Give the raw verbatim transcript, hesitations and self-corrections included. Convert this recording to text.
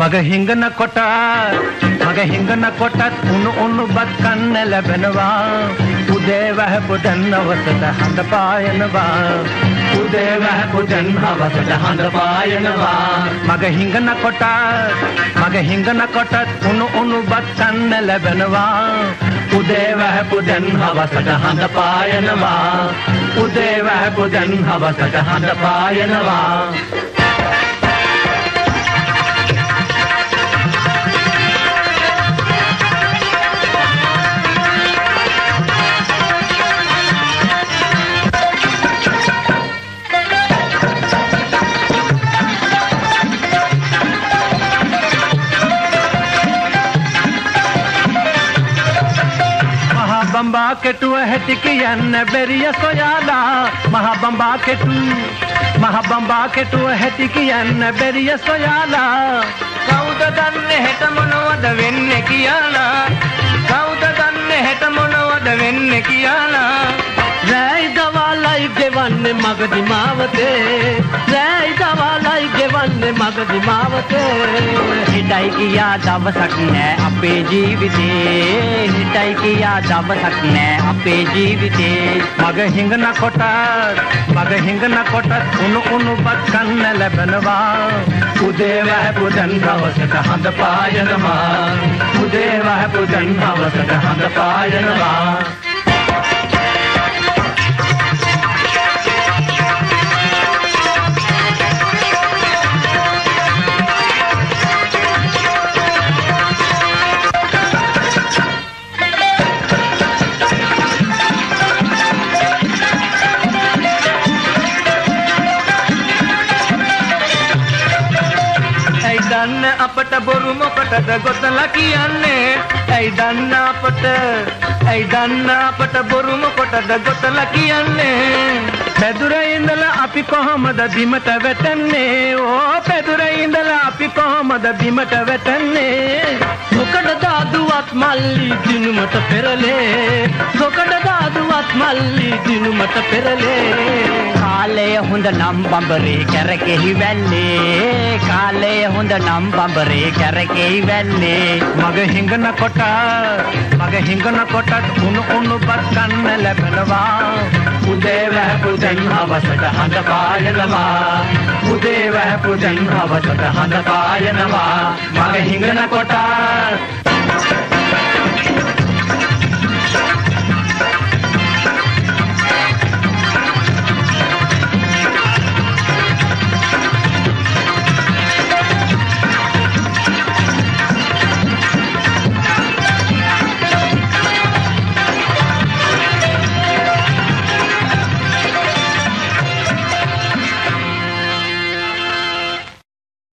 मग हिंगन कोटाथ मग हिंगन कोटाथ उन उन बदकन लबनवा उदे वह बुदन अवसत हंद पायनवा उदे वह बुदन अवसत हंद पायनवा मग हिंगन कोटाथ मग हिंगन कोटाथ उन उन बदकन लबनवा उदे वह बुदन अवसत हंद पायनवा उदे वह बुदन अवसत हंद पायनवा महाबंबा केटू हेटिकियन बेरिया सोयाला महाबंबा केटू महाबंबा केटू हेटिकियन बेरिया सोयाला कौद दन्ने हेट मनोवद वेन्ने कियाला कौद दन्ने हेट मनोवद वेन्ने कियाला रई दवालाई गेवन्ने मगदि मावते रई दवालाई गेवन्ने मगदि मावते हिटई किया दवसक ने अपे जीविते हिटई किया दवसक ने अपे जीविते मग हिंगना कोटाथ मग हिंगना कोटाथ उन उन बदकन लबनवा उदे वह बुदन अवसत हंद पायनवा उदे वह बुदन अवसत हंद पायनवा अपट बोरु मोकटद गोतला कियाने ऐ दन्ना पट ऐ दन्ना पट बोरु मोकटद गोतला कियाने पेदुरे इंदला आपि कोहमद बिमट वेटने ओ पेदुरे इंदला आपि कोहमद बिमट वेटने सोकड दादुवात मल्ली दिनुमत पेरले सोकड दादुवात मल्ली दिनुमत पेरले काले हुंद नम बंबरे करके ही वेले काले हुंद नम बंबरे करके ही वेले मग हिंगना कोटाथ मग हिंगना कोटाथ उन उन बदकन लबनवा उदे वह पुजन अवसत हंद पायनवा उदे वह पुजन अवसत हंद पायनवा मग हिंगना कोटाथ